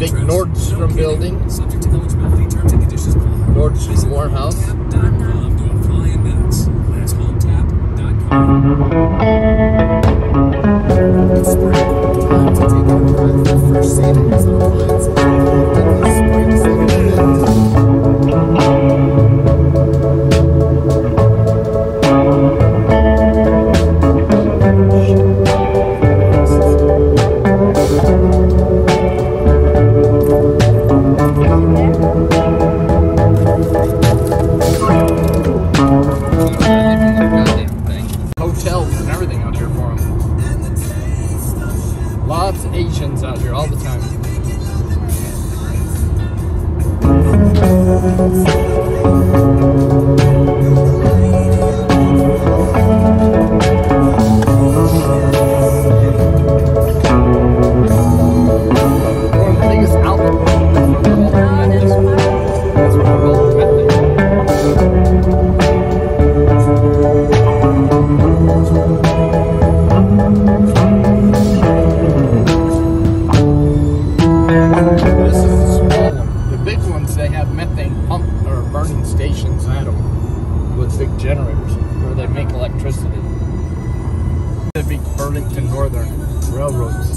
big Nordstrom building. Nordstrom Warehouse. Lots of Asians out here all the time. One of the biggest stations at them with big generators where they make electricity. The big Burlington Northern railroads.